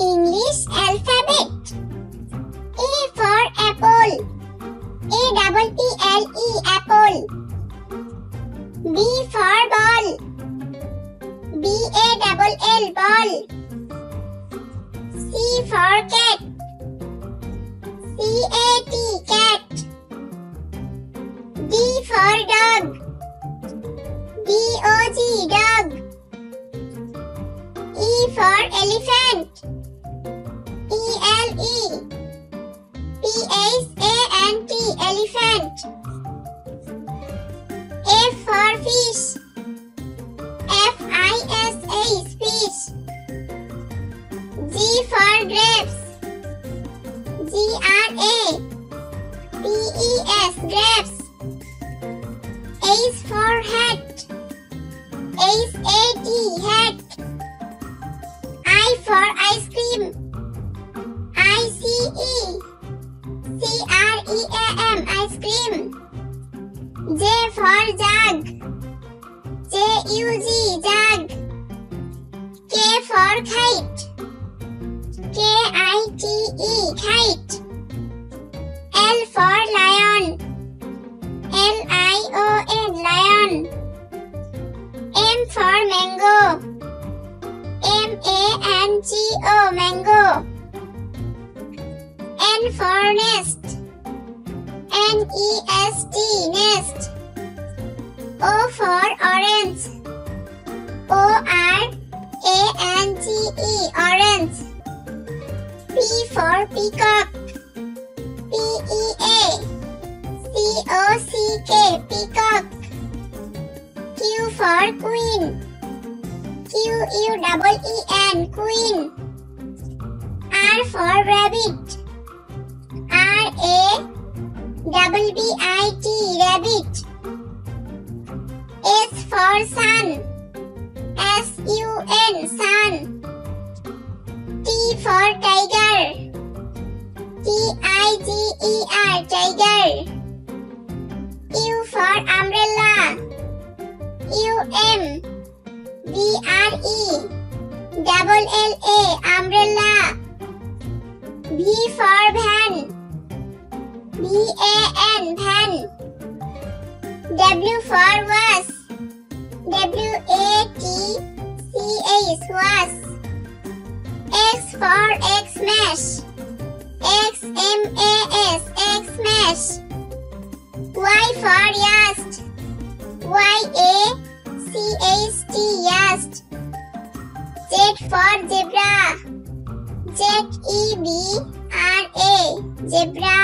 English alphabet. A for apple. A-double-P-L-E, apple. B for ball. B-A-double-L, ball. C for cat. C-A-T, cat. D for dog. D-O-G, dog. E for elephant. E-L-E. P-H-A-N-T, elephant. F for fish. F-I-S-H, fish. G for grapes. G-R-A-P-E-S, grapes. H for hat. H-A-T, hat. I for ice cream. I-C-E. C-R-E-A-M, ice cream. J for jug. J-U-G, jug. K for kite. K-I-T-E, kite. L for lion. L-I-O-N, lion. M for mango. M-A-N-G-O, mango. N for nest. N-E-S-T, nest. O for orange. O-R-A-N-G-E, orange. P for peacock. P-E-A. C-O-C-K, peacock. Q for queen. Q-U-E-E-N, queen. R for rabbit. R-A-B-B-I-T, rabbit. S for sun. S-U-N, sun. T for tiger. T-I-G-E-R, tiger. U for umbrella. U-M-B-R-E-L-L-A, umbrella. V for van. V-A-N, van. W for was. W-A-T-C-H, was. X for X-mash. X-M-A-S, X-mash. Y for yast. Y-A-C-H-T, yast. Z for zebra. Z-E-B-R-A, zebra.